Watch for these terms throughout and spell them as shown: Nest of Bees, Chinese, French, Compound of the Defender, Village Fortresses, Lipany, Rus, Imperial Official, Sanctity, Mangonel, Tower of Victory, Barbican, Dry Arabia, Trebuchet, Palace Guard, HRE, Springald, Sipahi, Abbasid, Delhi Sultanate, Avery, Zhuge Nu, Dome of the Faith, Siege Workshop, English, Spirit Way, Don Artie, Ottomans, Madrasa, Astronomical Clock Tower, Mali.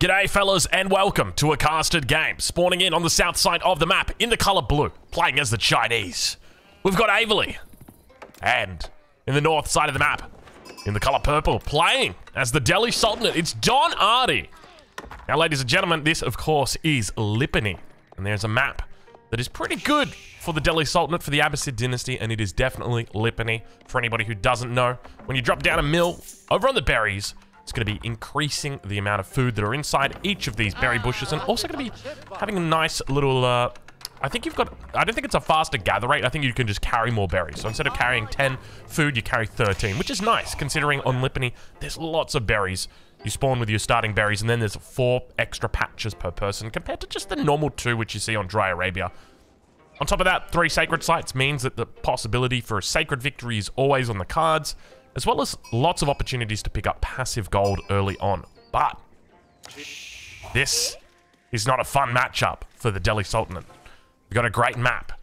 G'day fellas and welcome to a casted game, spawning in on the south side of the map in the colour blue, playing as the Chinese. We've got Avery, and in the north side of the map, in the colour purple, playing as the Delhi Sultanate, it's Don Artie. Now ladies and gentlemen, this of course is Lipany, and there's a map that is pretty good for the Delhi Sultanate, for the Abbasid dynasty, and it is definitely Lipany. For anybody who doesn't know, when you drop down a mill over on the berries, it's going to be increasing the amount of food that are inside each of these berry bushes, and also going to be having a nice little, I think you've got, I don't think it's a faster gather rate, I think you can just carry more berries. So instead of carrying 10 food, you carry 13, which is nice, considering on Lipany, there's lots of berries. You spawn with your starting berries, and then there's 4 extra patches per person, compared to just the normal 2, which you see on Dry Arabia. On top of that, 3 sacred sites means that the possibility for a sacred victory is always on the cards, as well as lots of opportunities to pick up passive gold early on. But this is not a fun matchup for the Delhi Sultanate. We've got a great map,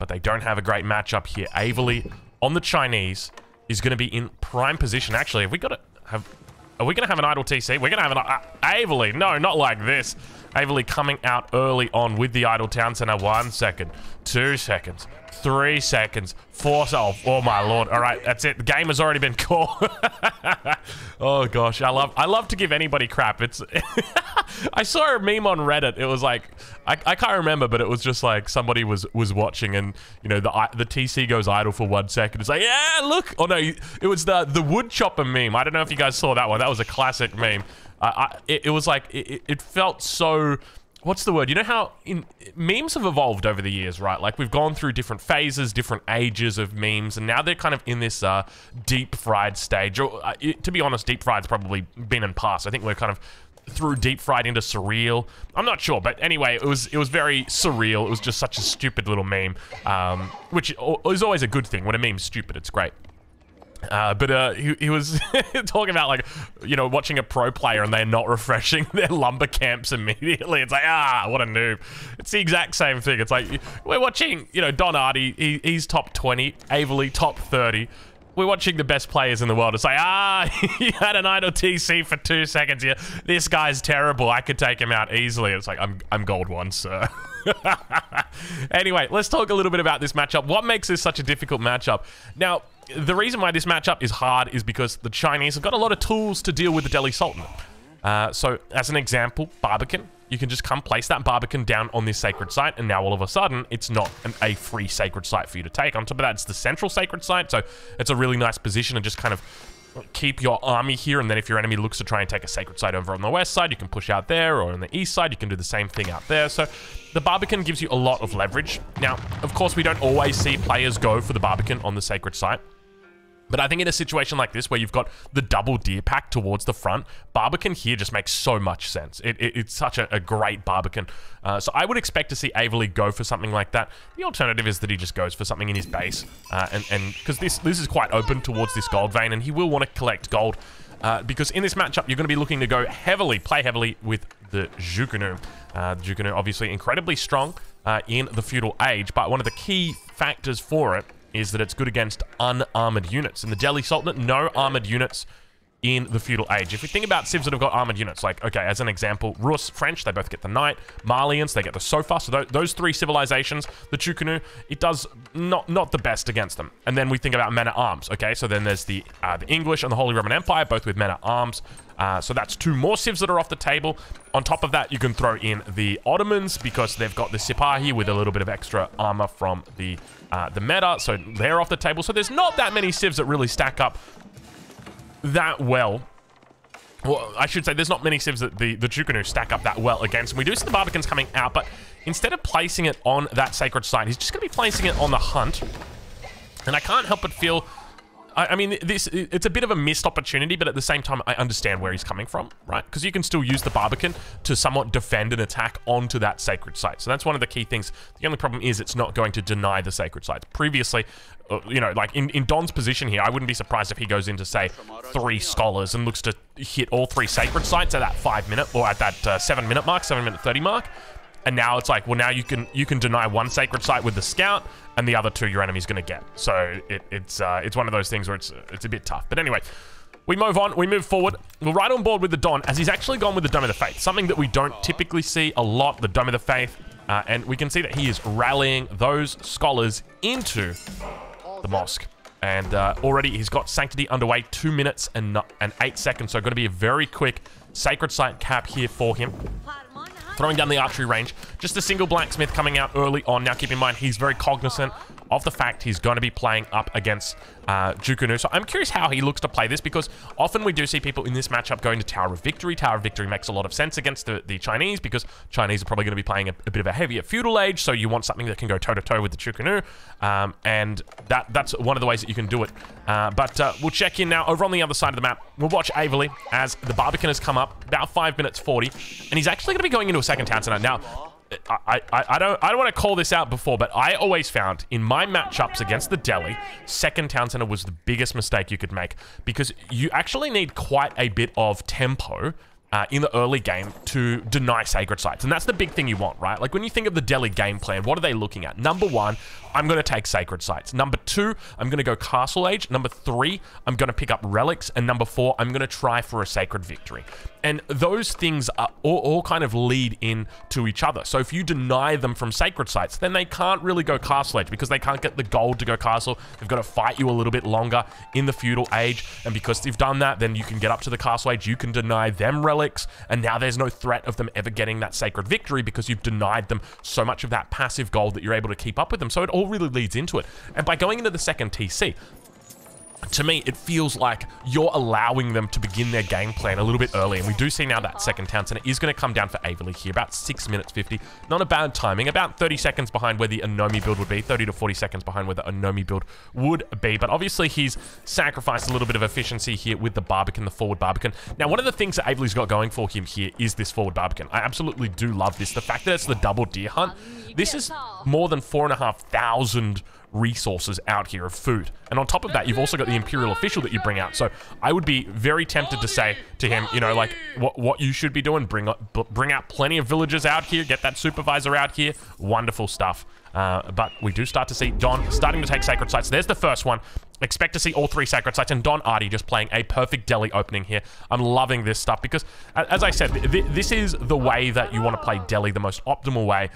but they don't have a great matchup here. Avery on the Chinese is going to be in prime position. Actually, have we got to have... Are we going to have an idle TC? We're going to have an... Avery! No, not like this. Avery coming out early on with the idle town center. 1 second. 2 seconds. 3 seconds. 4... Oh my lord. All right, that's it. The game has already been called. Oh gosh, I love to give anybody crap. It's... I saw a meme on Reddit. It was like... I can't remember, but it was just like somebody was watching and, you know, the TC goes idle for 1 second. It's like, yeah, look! Oh no, it was the wood chopper meme. I don't know if you guys saw that one. That was a classic meme. It was like, it felt so... What's the word? You know how memes have evolved over the years, right? Like, we've gone through different phases, different ages of memes, and now they're kind of in this deep-fried stage. Or, to be honest, deep-fried's probably been and passed. I think we're kind of through deep-fried into surreal. I'm not sure, but anyway, it was very surreal. It was just such a stupid little meme, which is always a good thing. When a meme's stupid, it's great. He was talking about, like, you know, watching a pro player and they're not refreshing their lumber camps immediately. It's like, ah, what a noob. It's the exact same thing. It's like, we're watching, you know, Don Artie, he's top 20, Avery top 30. We're watching the best players in the world. It's like, ah, you had an idle TC for 2 seconds here. Yeah, this guy's terrible. I could take him out easily. It's like, I'm gold 1, sir. Anyway, let's talk a little bit about this matchup. What makes this such a difficult matchup? Now, the reason why this matchup is hard is because the Chinese have got a lot of tools to deal with the Delhi Sultanate. So, as an example, Barbican. You can just come place that Barbican down on this sacred site, and now all of a sudden, it's not a free sacred site for you to take. On top of that, it's the central sacred site, so it's a really nice position to just kind of keep your army here, and then if your enemy looks to try and take a sacred site over on the west side, you can push out there, or on the east side, you can do the same thing out there. So the Barbican gives you a lot of leverage. Now, of course, we don't always see players go for the Barbican on the sacred site. But I think in a situation like this, where you've got the double deer pack towards the front, Barbican here just makes so much sense. It's such a great Barbican. So I would expect to see Avery go for something like that. The alternative is that he just goes for something in his base. And because this is quite open towards this gold vein, and he will want to collect gold. Because in this matchup, you're going to be looking to go heavily, play heavily with the Zhuge Nu. The Zhuge Nu, obviously, incredibly strong in the feudal age. But one of the key factors for it is that it's good against unarmored units. In the Delhi Sultanate, no armored units in the feudal age. If we think about civs that have got armored units, like, okay, as an example, Rus, French, they both get the knight. Malians, they get the sofa. So those 3 civilizations, the Zhuge Nu, it does not the best against them. And then we think about men-at-arms, okay? So then there's the English and the Holy Roman Empire, both with men-at-arms. So that's 2 more civs that are off the table. On top of that, you can throw in the Ottomans because they've got the Sipahi with a little bit of extra armor from the meta. So they're off the table. So there's not that many civs that really stack up that well. Well, I should say there's not many civs that the Zhuge Nu stack up that well against. And we do see the Barbican's coming out, but instead of placing it on that sacred site, he's just going to be placing it on the hunt. And I can't help but feel... I mean, it's a bit of a missed opportunity, but at the same time, I understand where he's coming from, right? Because you can still use the Barbican to somewhat defend an attack onto that sacred site. So that's one of the key things. The only problem is it's not going to deny the sacred sites. Previously, you know, like in Don's position here, I wouldn't be surprised if he goes into, say, 3 scholars and looks to hit all 3 sacred sites at that 5-minute or at that 7-minute mark, 7-minute 30 mark. And now it's like, well, now you can deny 1 sacred site with the scout, and the other 2 your enemy's going to get. So it's one of those things where it's a bit tough. But anyway, We move on. We move forward. We're right on board with the Don, as he's actually gone with the Dome of the Faith, something that we don't typically see a lot, the Dome of the Faith. And we can see that he is rallying those scholars into the mosque. And already he's got Sanctity underway, 2 minutes and 8 seconds. So going to be a very quick Sacred Site cap here for him. Throwing down the archery range. Just a single blacksmith coming out early on. Now keep in mind, he's very cognizant of the fact he's going to be playing up against Zhuge Nu. So I'm curious how he looks to play this, because often we do see people in this matchup going to Tower of Victory. Tower of Victory makes a lot of sense against the Chinese, because Chinese are probably going to be playing a bit of a heavier feudal age, so you want something that can go toe-to-toe with the Zhuge Nu, and that's one of the ways that you can do it. But we'll check in now over on the other side of the map. We'll watch Avery as the Barbican has come up, about 5 minutes 40, and he's actually going to be going into a second town tonight. Now, I don't want to call this out before, but I always found in my matchups against the Delhi, second town center was the biggest mistake you could make, because you actually need quite a bit of tempo in the early game to deny sacred sites. And that's the big thing you want, right? Like when you think of the Delhi game plan, what are they looking at? Number one, I'm going to take sacred sites. Number two, I'm going to go castle age. Number three, I'm going to pick up relics. And number four, I'm going to try for a sacred victory. And those things are all kind of lead in to each other. So if you deny them from sacred sites, then they can't really go castle age, because they can't get the gold to go castle. They've got to fight you a little bit longer in the feudal age. And because you've done that, then you can get up to the castle age. You can deny them relics. And now there's no threat of them ever getting that sacred victory, because you've denied them so much of that passive gold that you're able to keep up with them. So it all really leads into it. And by going into the second TC, to me, it feels like you're allowing them to begin their game plan a little bit early. And we do see now that second town center is going to come down for Averly here, about 6 minutes 50. Not a bad timing, about 30 seconds behind where the Anomi build would be, 30 to 40 seconds behind where the Anomi build would be. But obviously, he's sacrificed a little bit of efficiency here with the Barbican, the forward Barbican. Now, one of the things that Averly's got going for him here is this forward Barbican. I absolutely do love this. The fact that it's the double deer hunt, this is more than 4,500 resources out here of food, and on top of that you've also got the Imperial Official that you bring out. So I would be very tempted to say to him, you know, like what you should be doing, bring out plenty of villagers out here, get that supervisor out here, wonderful stuff. But we do start to see Don starting to take sacred sites. There's the first one. Expect to see all 3 sacred sites, and Don Artie just playing a perfect Delhi opening here. I'm loving this stuff, because as I said, this is the way that you want to play Delhi, the most optimal way.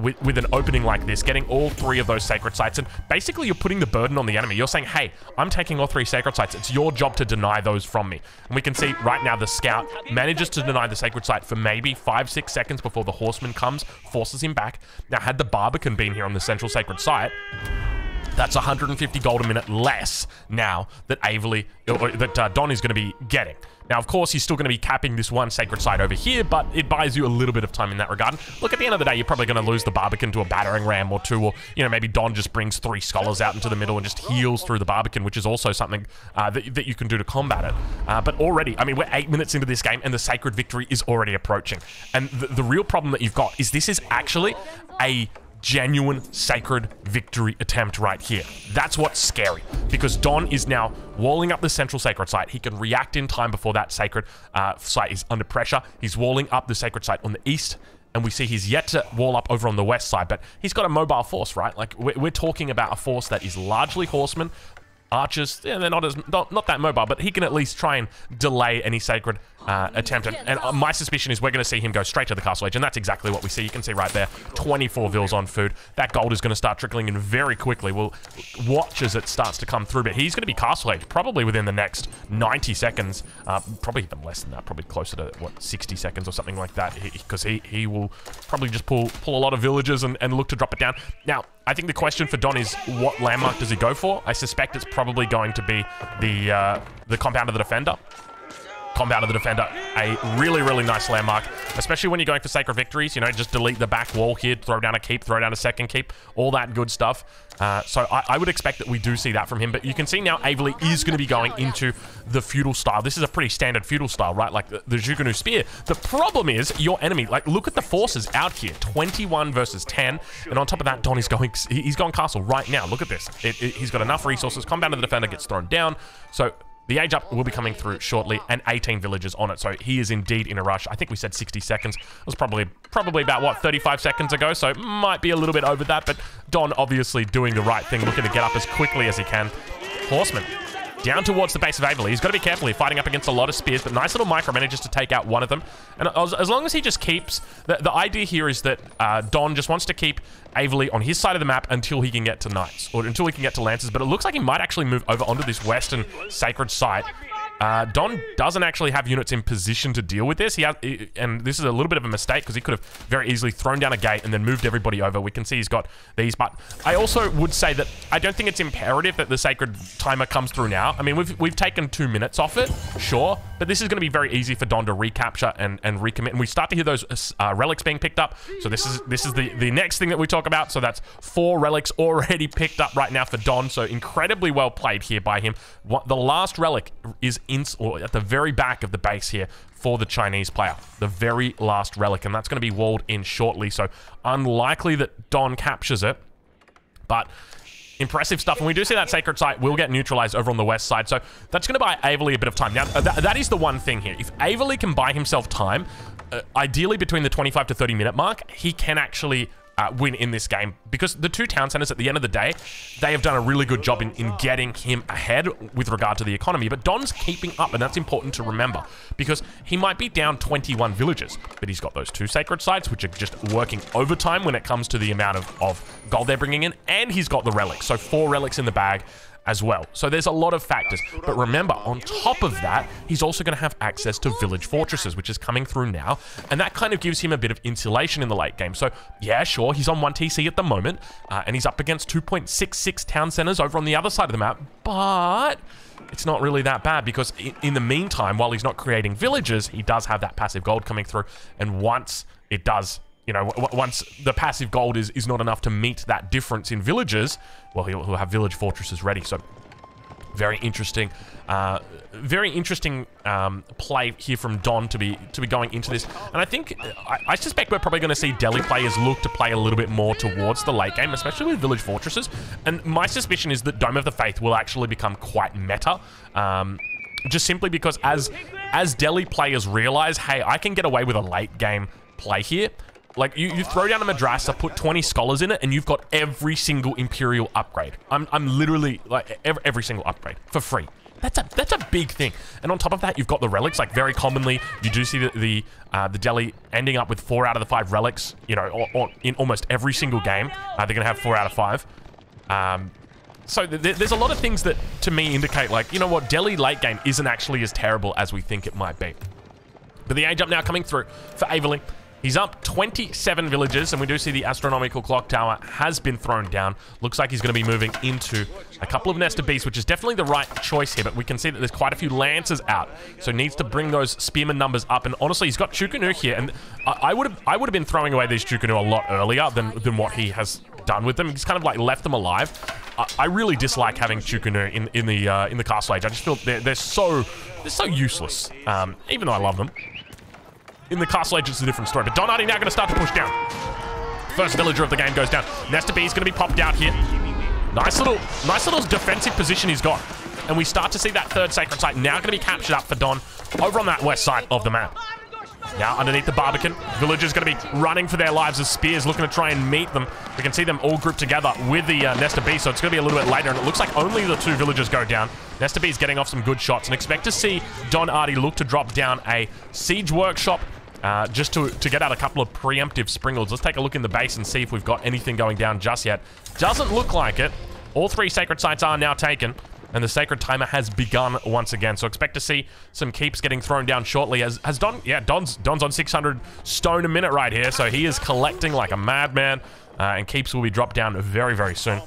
With an opening like this, getting all 3 of those sacred sites, and basically you're putting the burden on the enemy. You're saying, hey, I'm taking all 3 sacred sites. It's your job to deny those from me. And we can see right now the scout manages to deny the sacred site for maybe 5-6 seconds before the horseman comes, forces him back. Now, had the Barbican been here on the central sacred site, that's 150 gold a minute less now that Don is going to be getting. Now, of course, he's still going to be capping this one sacred site over here, but it buys you a little bit of time in that regard. Look, at the end of the day, you're probably going to lose the Barbican to a battering ram or 2, or, you know, maybe Don just brings 3 scholars out into the middle and just heals through the Barbican, which is also something that you can do to combat it. But already, I mean, we're 8 minutes into this game, and the sacred victory is already approaching. And the real problem that you've got is this is actually a genuine sacred victory attempt right here. That's what's scary, because Don is now walling up the central sacred site. He can react in time before that sacred site is under pressure. He's walling up the sacred site on the east, and we see he's yet to wall up over on the west side, but he's got a mobile force, right? Like, we're talking about a force that is largely horsemen, archers. Yeah, they're not that mobile, but he can at least try and delay any sacred attempt. And my suspicion is we're going to see him go straight to the castle age, and that's exactly what we see. You can see right there, 24 vills on food. That gold is going to start trickling in very quickly. We'll watch as it starts to come through, but he's going to be castle age probably within the next 90 seconds, probably even less than that, probably closer to, what, 60 seconds or something like that, because he will probably just pull a lot of villagers and look to drop it down. Now, I think the question for Don is, what landmark does he go for? I suspect it's probably going to be the Compound of the Defender. Compound of the Defender, a really, really nice landmark, especially when you're going for sacred victories. You know, just delete the back wall here, throw down a keep, throw down a second keep, all that good stuff. So I would expect that we do see that from him. But you can see now Avery is going to be going into the feudal style. This is a pretty standard feudal style, right? Like the Zhuge Nu spear. The problem is your enemy. Like, look at the forces out here, 21 versus 10. And on top of that, Don is going, he's gone castle right now. Look at this. He's got enough resources. Compound of the Defender gets thrown down. So the age up will be coming through shortly, and 18 villagers on it. So he is indeed in a rush. I think we said 60 seconds. It was probably about, what, 35 seconds ago. So it might be a little bit over that, but Don obviously doing the right thing, looking to get up as quickly as he can. Horseman down towards the base of Avery. He's got to be careful. He's fighting up against a lot of spears, but nice little micromanages to take out one of them. And as long as he just keeps... The idea here is that Don just wants to keep Avery on his side of the map until he can get to Knights, or until he can get to Lancers. But it looks like he might actually move over onto this western sacred site. Don doesn't actually have units in position to deal with this. And this is a little bit of a mistake because he could have very easily thrown down a gate and then moved everybody over. We can see he's got these, but I also would say that I don't think it's imperative that the sacred timer comes through now. I mean, we've taken 2 minutes off it, sure, but this is going to be very easy for Don to recapture and recommit. And we start to hear those relics being picked up. So this is the next thing that we talk about. So that's 4 relics already picked up right now for Don. So incredibly well played here by him. The last relic is at the very back of the base here for the Chinese player, the very last relic, and that's going to be walled in shortly, so unlikely that Don captures it, but impressive stuff. And we do see that sacred site will get neutralized over on the west side, so that's going to buy Avery a bit of time. Now that is the one thing here. If Avery can buy himself time, ideally between the 25 to 30 minute mark, he can actually win in this game, because the 2 town centers at the end of the day, they have done a really good job in getting him ahead with regard to the economy. But Don's keeping up, and that's important to remember, because he might be down 21 villages, but he's got those 2 sacred sites, which are just working overtime when it comes to the amount of gold they're bringing in, and he's got the relics, so 4 relics in the bag as well. So there's a lot of factors, but remember, on top of that, he's also going to have access to Village Fortresses, which is coming through now, and that kind of gives him a bit of insulation in the late game. So yeah, sure, he's on 1 TC at the moment, and he's up against 2.66 town centers over on the other side of the map, but it's not really that bad, because in the meantime, while he's not creating villages, he does have that passive gold coming through, and once it does, you know, once the passive gold is not enough to meet that difference in villages, well, he'll have village fortresses ready. So very interesting play here from Don to be going into this. And I think, I suspect we're probably going to see Delhi players look to play a little bit more towards the late game, especially with village fortresses. And my suspicion is that Dome of the Faith will actually become quite meta. Just simply because as Delhi players realize, hey, I can get away with a late game play here. Like, you throw down a Madrasa, put 20 scholars in it, and you've got every single Imperial upgrade. I'm literally, like, every single upgrade for free. That's a big thing. And on top of that, you've got the relics. Like, very commonly, you do see the Delhi ending up with 4 out of the 5 relics, you know, or in almost every single game. They're going to have 4 out of 5. So there's a lot of things that, to me, indicate, like, you know what, Delhi late game isn't actually as terrible as we think it might be. But the age up now coming through for Avery. He's up 27 villages, and we do see the Astronomical Clock Tower has been thrown down. Looks like he's going to be moving into a couple of Nest of Bees, which is definitely the right choice here, but we can see that there's quite a few Lancers out, so needs to bring those Spearman numbers up. And honestly, he's got Zhuge Nu here, and I would have been throwing away these Zhuge Nu a lot earlier than what he has done with them. He's kind of like left them alive. I really dislike having Zhuge Nu in the Castle Age. I just feel they're so useless, even though I love them. In the Castle Age, it's a different story. But Don Artie now going to start to push down. First villager of the game goes down. Nesta B is going to be popped out here. Nice little defensive position he's got. And we start to see that third sacred site now going to be captured up for Don over on that west side of the map. Now underneath the Barbican, villagers going to be running for their lives as spears, looking to try and meet them. We can see them all grouped together with the Nesta B, so it's going to be a little bit later, and it looks like only the 2 villagers go down. Nesta B is getting off some good shots, and expect to see Don Artie look to drop down a Siege Workshop, just to get out a couple of preemptive Springalds. Let's take a look in the base and see if we've got anything going down just yet. Doesn't look like it. All 3 sacred sites are now taken, and the sacred timer has begun once again. So expect to see some keeps getting thrown down shortly. As Don, yeah, Don's on 600 stone a minute right here, so he is collecting like a madman, and keeps will be dropped down very, very soon.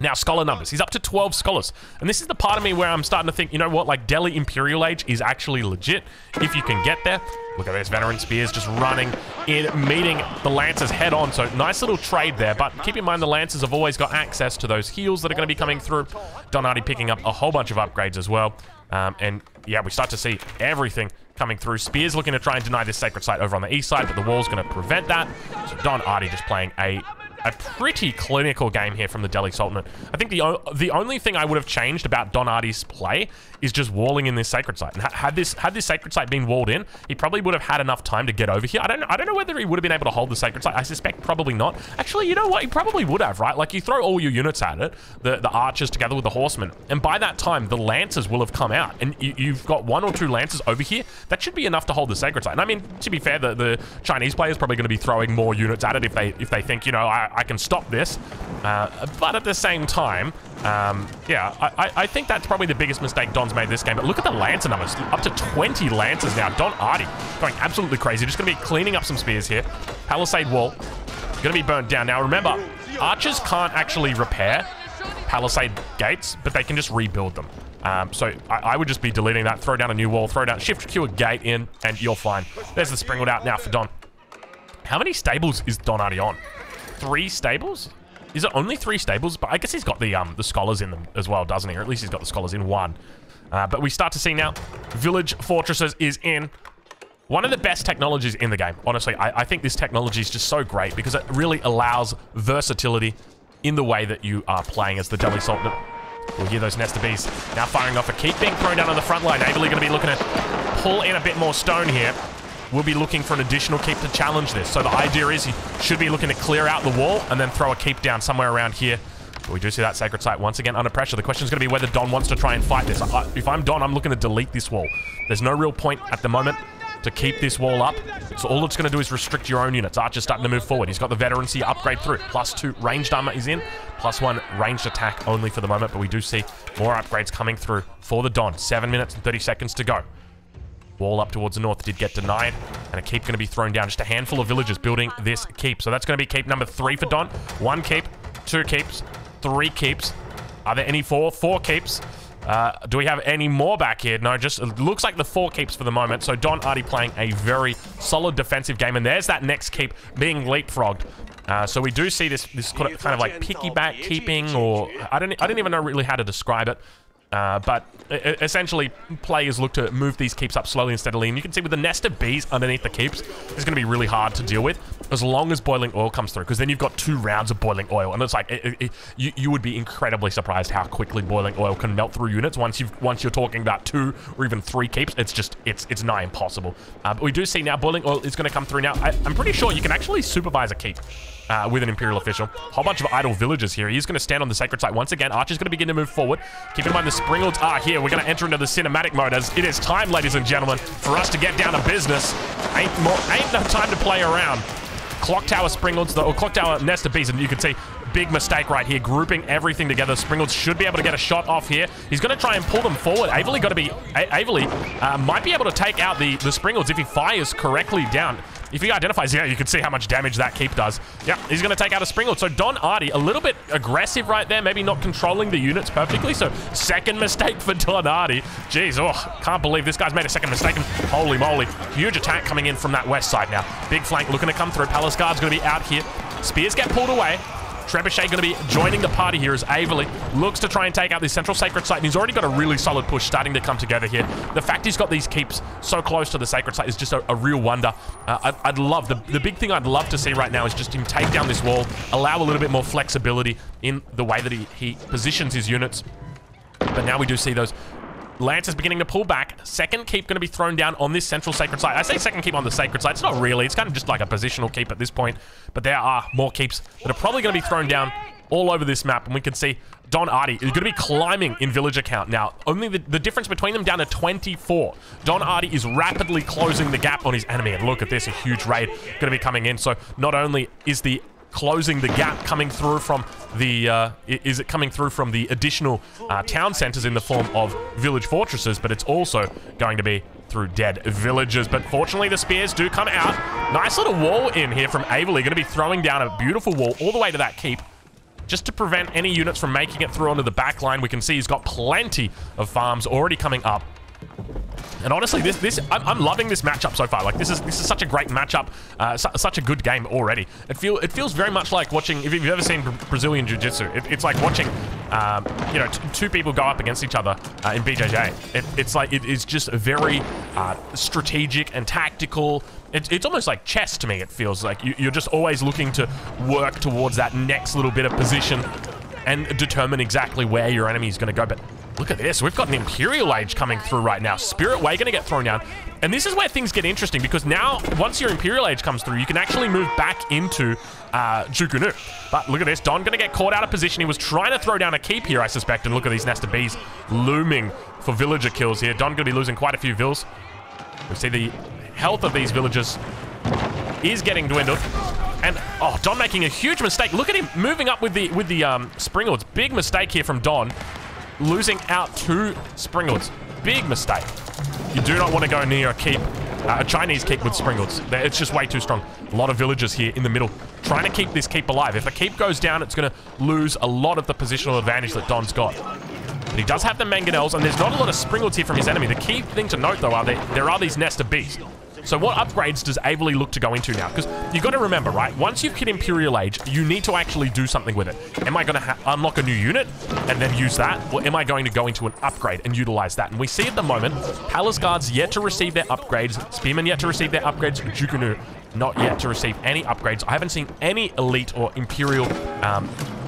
Now, scholar numbers. He's up to 12 scholars. And this is the part of me where I'm starting to think, you know what, like, Delhi Imperial Age is actually legit if you can get there. Look at this, veteran spears just running in, meeting the Lancers head on. So nice little trade there, but keep in mind the Lancers have always got access to those heals that are going to be coming through. Don Artie picking up a whole bunch of upgrades as well. And yeah, we start to see everything coming through. Spears looking to try and deny this sacred site over on the east side, but the wall's going to prevent that. So Don Artie just playing a a pretty clinical game here from the Delhi Sultanate. I think the only thing I would have changed about Don Artie's play is just walling in this sacred site. And had this sacred site been walled in, he probably would have had enough time to get over here. I don't know whether he would have been able to hold the sacred site. I suspect probably not. Actually, you know what? He probably would have, right? Like, you throw all your units at it, the archers together with the horsemen, and by that time, the lancers will have come out. And you've got one or two lancers over here. That should be enough to hold the sacred site. And I mean, to be fair, the Chinese player is probably going to be throwing more units at it if they think, you know, I can stop this. But at the same time, yeah, I think that's probably the biggest mistake Don's made this game. But look at the lancer numbers. Up to 20 lancers now. Don Artie going absolutely crazy. Just going to be cleaning up some spears here. Palisade wall. Going to be burnt down. Now, remember, archers can't actually repair palisade gates, but they can just rebuild them. So I would just be deleting that. Throw down a new wall. Throw down shift Q a gate in, and you're fine. There's the Springald out now for Don. How many stables is Don Artie on? 3 stables? Is it only 3 stables? But I guess he's got the scholars in them as well, doesn't he? Or at least he's got the scholars in one. But we start to see now, Village Fortresses is in. One of the best technologies in the game. Honestly, I think this technology is just so great because it really allows versatility in the way that you are playing as the Delhi Sultanate. We'll hear those Nest of Bees now firing off a keep being thrown down on the front line. Avery going to be looking to pull in a bit more stone here. We'll be looking for an additional keep to challenge this. So the idea is he should be looking to clear out the wall and then throw a keep down somewhere around here. But we do see that sacred site once again under pressure. The question is going to be whether Don wants to try and fight this. If I'm Don, I'm looking to delete this wall. There's no real point at the moment to keep this wall up. So all it's going to do is restrict your own units. Archer's starting to move forward. He's got the veterancy upgrade through. +2 ranged armor is in. +1 ranged attack only for the moment. But we do see more upgrades coming through for the Don. 7 minutes and 30 seconds to go. Wall up towards the north did get denied. And a keep going to be thrown down. Just a handful of villagers building this keep. So that's going to be keep number 3 for Don. 1 keep. 2 keeps. 3 keeps. Are there any 4? 4 keeps. Do we have any more back here? No, just it looks like the 4 keeps for the moment. So Don Artie playing a very solid defensive game. And there's that next keep being leapfrogged. So we do see this kind of like piggyback keeping, or I don't even know really how to describe it. But essentially, players look to move these keeps up slowly and steadily. And you can see with the Nest of Bees underneath the keeps, it's going to be really hard to deal with as long as boiling oil comes through. Because then you've got 2 rounds of boiling oil. And it's like, you would be incredibly surprised how quickly boiling oil can melt through units. Once you're talking about 2 or even 3 keeps, it's just, it's nigh impossible. But we do see now boiling oil is going to come through now. I'm pretty sure you can actually supervise a keep with an Imperial Official. Whole bunch of idle villagers here. He's going to stand on the sacred site once again. Archer's going to begin to move forward. Keep in mind the Springalds are here. We're going to enter into the cinematic mode as it is time, ladies and gentlemen, for us to get down to business. Ain't no time to play around. Clock Tower Springalds, or Clock Tower Nest of Bees, and you can see big mistake right here, grouping everything together. Springalds should be able to get a shot off here. He's going to try and pull them forward. Avery got to be might be able to take out the Springalds if he fires correctly down. If he identifies, yeah, you can see how much damage that keep does. Yeah, he's going to take out a Springald. So Don Artie, a little bit aggressive right there, maybe not controlling the units perfectly. So second mistake for Don Artie. Jeez, oh, can't believe this guy's made a second mistake. Holy moly. Huge attack coming in from that west side now. Big flank looking to come through. Palace Guard's going to be out here. Spears get pulled away. Trebuchet going to be joining the party here as Avery looks to try and take out this central sacred site. And he's already got a really solid push starting to come together here. The fact he's got these keeps so close to the sacred site is just a real wonder. I'd love, the big thing I'd love to see right now is just him take down this wall, allow a little bit more flexibility in the way that he positions his units. But now we do see those lancers beginning to pull back. Second keep going to be thrown down on this central sacred site. I say second keep on the sacred site. It's not really. It's kind of just like a positional keep at this point. But there are more keeps that are probably going to be thrown down all over this map. And we can see Don Artie is going to be climbing in village count now. Only the difference between them down to 24. Don Artie is rapidly closing the gap on his enemy. And look at this, a huge raid going to be coming in. So not only is the closing the gap coming through from the additional town centers in the form of village fortresses, but it's also going to be through dead villagers. But fortunately, the spears do come out. Nice little wall in here from Avery. Going to be throwing down a beautiful wall all the way to that keep, just to prevent any units from making it through onto the back line. We can see he's got plenty of farms already coming up. And honestly, I'm loving this matchup so far. Like, this is such a great matchup, such a good game already. It feels very much like watching, if you've ever seen Brazilian Jiu-Jitsu, it's like watching, you know, two people go up against each other in BJJ. It's just very strategic and tactical. It's almost like chess to me, it feels like. You're just always looking to work towards that next little bit of position and determine exactly where your enemy is going to go. But look at this. We've got an Imperial Age coming through right now. Spirit Way going to get thrown down. And this is where things get interesting, because now, once your Imperial Age comes through, you can actually move back into Zhuge Nu. But look at this. Don going to get caught out of position. He was trying to throw down a keep here, I suspect. And look at these Nest of Bees looming for villager kills here. Don going to be losing quite a few vills. We see the health of these villagers is getting dwindled. And, oh, Don making a huge mistake. Look at him moving up with the Springalds. Big mistake here from Don. Losing out to Springalds. Big mistake. You do not want to go near a Chinese keep with Springalds. It's just way too strong. A lot of villagers here in the middle trying to keep this keep alive. If a keep goes down, it's going to lose a lot of the positional advantage that Don's got. But he does have the Mangonels, and there's not a lot of Springalds here from his enemy. The key thing to note, though, are there are these Nest of Bees. So what upgrades does Avery look to go into now? Because you've got to remember, right? Once you've hit Imperial Age, you need to actually do something with it. Am I going to unlock a new unit and then use that? Or am I going to go into an upgrade and utilize that? And we see at the moment, Palace Guards yet to receive their upgrades. Spearmen yet to receive their upgrades. Zhuge Nu not yet to receive any upgrades. I haven't seen any elite or Imperial,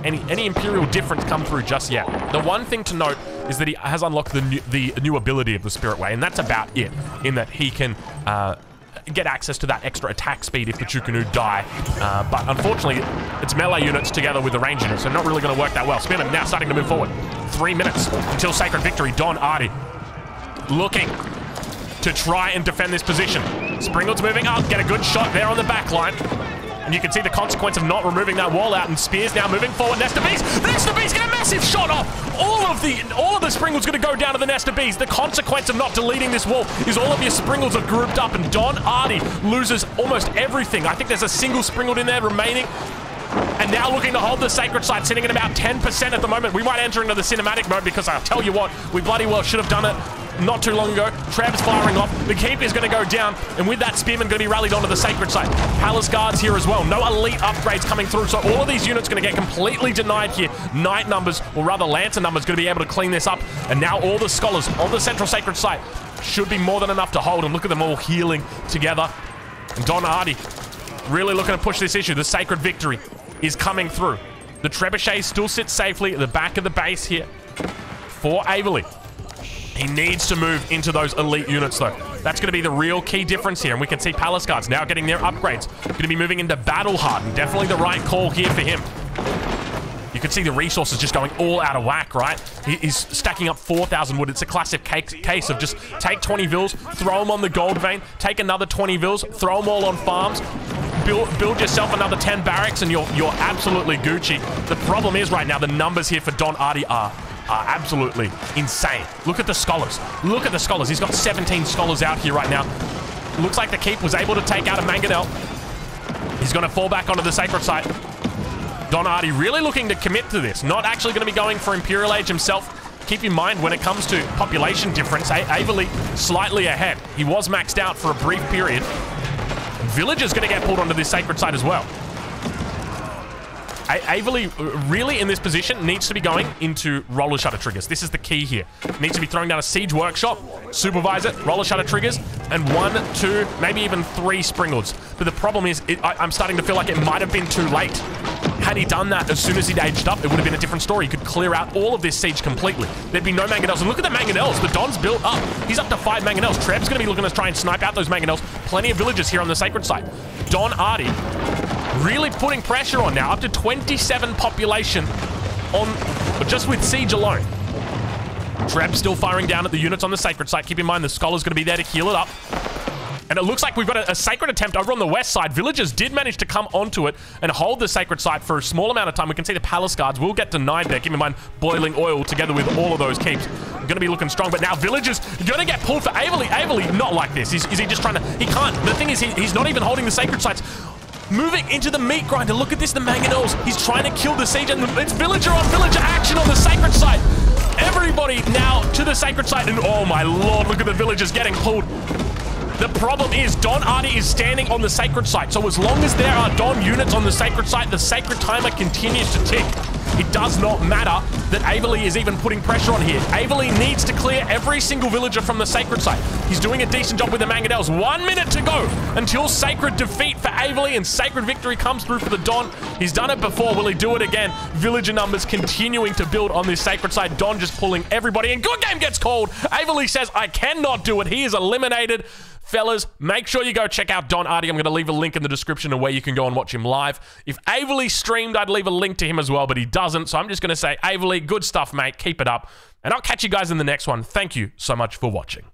any Imperial difference come through just yet. The one thing to note is that he has unlocked the new ability of the Spirit Way, and that's about it, in that he can get access to that extra attack speed if the Zhuge Nu die. But unfortunately, it's melee units together with the range units, so not really going to work that well. Spearman now starting to move forward. 3 minutes until Sacred Victory. Don Artie looking to try and defend this position. Springalds moving up, get a good shot there on the back line. And you can see the consequence of not removing that wall out, and Spears now moving forward. Nest of Bees! Nest of Bees get a massive shot off! All of the Springalds going to go down to the Nest of Bees. The consequence of not deleting this wall is all of your Springalds are grouped up, and Don Artie loses almost everything. I think there's a single Springald in there remaining. And now looking to hold the sacred site, sitting at about 10% at the moment. We might enter into the cinematic mode, because I'll tell you what, we bloody well should have done it not too long ago. Trev's firing off. The keep is going to go down, and with that, Spearman going to be rallied onto the sacred site. Palace Guards here as well. No elite upgrades coming through, so all of these units going to get completely denied here. Knight numbers, or rather Lancer numbers, going to be able to clean this up, and now all the Scholars on the central sacred site should be more than enough to hold, and look at them all healing together. And Don Artie really looking to push this issue. The Sacred Victory is coming through. The Trebuchet still sits safely at the back of the base here for Avery. He needs to move into those elite units, though. That's going to be the real key difference here. And we can see Palace Guards now getting their upgrades. Going to be moving into Battle Hardened. Definitely the right call here for him. You can see the resources just going all out of whack, right? He's stacking up 4,000 wood. It's a classic case of just take 20 vills, throw them on the gold vein, take another 20 vills, throw them all on farms, build yourself another 10 barracks, and you're absolutely Gucci. The problem is right now, the numbers here for Don Artie are absolutely insane. Look at the Scholars. Look at the Scholars. He's got 17 Scholars out here right now. Looks like the keep was able to take out a Mangonel. He's going to fall back onto the sacred site. Don Artie really looking to commit to this. Not actually going to be going for Imperial Age himself. Keep in mind, when it comes to population difference, Avery slightly ahead. He was maxed out for a brief period. Villagers going to get pulled onto this sacred site as well. Avery, really, in this position, needs to be going into roller shutter triggers. This is the key here. Needs to be throwing down a Siege Workshop, supervise it, roller shutter triggers, and 1, 2, maybe even 3 Springalds. But the problem is, I'm starting to feel like it might have been too late. Had he done that as soon as he'd aged up, it would have been a different story. He could clear out all of this siege completely. There'd be no Mangonels. And look at the Mangonels. The Don's built up. He's up to 5 Mangonels. Treb's going to be looking to try and snipe out those Mangonels. Plenty of villagers here on the sacred site. Don Artie really putting pressure on now. Up to 27 population on just with siege alone. Treb still firing down at the units on the sacred site. Keep in mind, the Scholar's going to be there to heal it up. And it looks like we've got a sacred attempt over on the west side. Villagers did manage to come onto it and hold the sacred site for a small amount of time. We can see the Palace Guards will get denied there. Keep in mind, boiling oil together with all of those keeps. Going to be looking strong, but now villagers going to get pulled for Avery. Avery, not like this. Is he just trying to... He can't. The thing is, he's not even holding the sacred sites. Moving into the meat grinder. Look at this, the Mangonels. He's trying to kill the siege, and it's villager on villager action on the sacred site. Everybody now to the sacred site, and oh my lord, look at the villagers getting pulled. The problem is Don Artie is standing on the sacred site, so as long as there are Don units on the sacred site, the sacred timer continues to tick. It does not matter that Avery is even putting pressure on here. Avery needs to clear every single villager from the Sacred site. He's doing a decent job with the Mangonels. 1 minute to go until Sacred defeat for Avery and Sacred victory comes through for the Don. He's done it before. Will he do it again? Villager numbers continuing to build on this Sacred site. Don just pulling everybody in. Good game gets called. Avery says, I cannot do it. He is eliminated. Fellas, make sure you go check out Don Artie. I'm going to leave a link in the description of where you can go and watch him live. If Avery streamed, I'd leave a link to him as well, but he doesn't. So I'm just going to say, Avery, good stuff, mate. Keep it up. And I'll catch you guys in the next one. Thank you so much for watching.